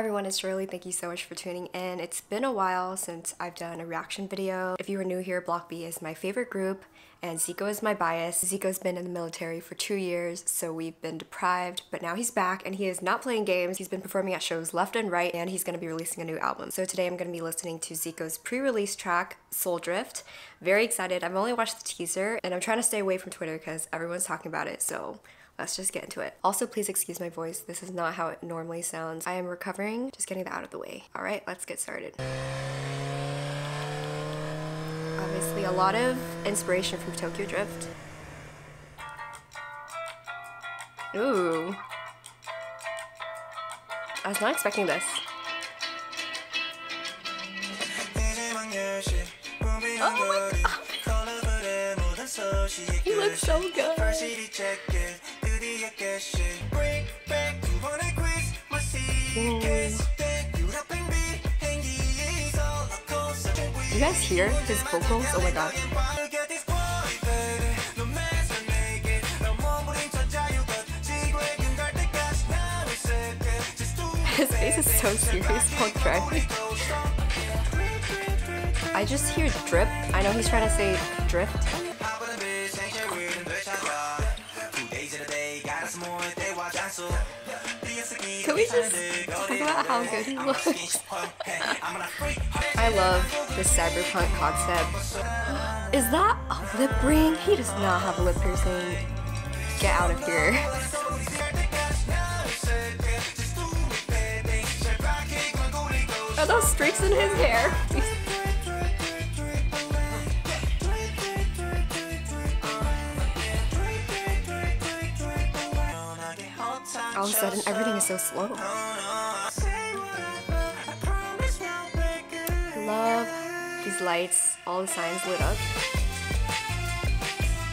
Hi everyone, it's Shirley. Thank you so much for tuning in. It's been a while since I've done a reaction video. If you are new here, Block B is my favorite group and Zico is my bias. Zico's been in the military for 2 years, so we've been deprived, but now he's back and he is not playing games. He's been performing at shows left and right and he's gonna be releasing a new album. So today I'm gonna be listening to Zico's pre-release track, Seoul Drift. Very excited. I've only watched the teaser and I'm trying to stay away from Twitter because everyone's talking about it, so let's just get into it. Also, please excuse my voice. This is not how it normally sounds. I am recovering, just getting that out of the way. All right, let's get started. Obviously, a lot of inspiration from Tokyo Drift. Ooh. I was not expecting this. Oh my God. He looks so good. You guys hear his vocals? Oh my God. His face is so serious while driving. I just hear drip. I know he's trying to say drift. Can we just talk about how good he looks? I love this cyberpunk concept. Is that a lip ring? He does not have a lip piercing. Get out of here. Are those streaks in his hair? All of a sudden, everything is so slow. Love these lights, all the signs lit up.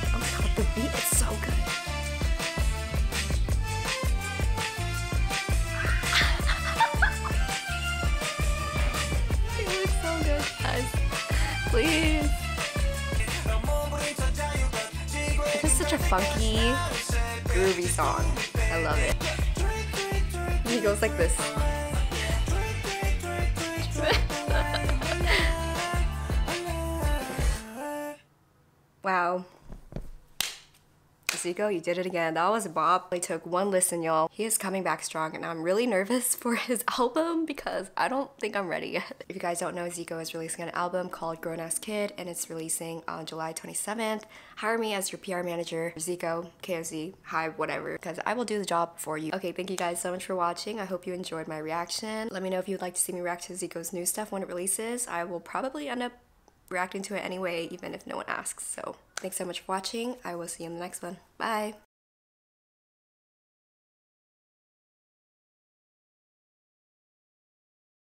Oh my God, the beat is so good. It looks so good, guys. Please. It's just such a funky, groovy song. I love it. He goes like this. Wow. Zico, you did it again. That was a bop. I took one listen, y'all. He is coming back strong and I'm really nervous for his album because I don't think I'm ready yet. If you guys don't know, Zico is releasing an album called Grown Ass Kid and it's releasing on July 27th. Hire me as your PR manager. Zico, KOZ, hi, whatever, because I will do the job for you. Okay, thank you guys so much for watching. I hope you enjoyed my reaction. Let me know if you'd like to see me react to Zico's new stuff when it releases. I will probably end up reacting to it anyway, even if no one asks. So thanks so much for watching. I will see you in the next one. Bye.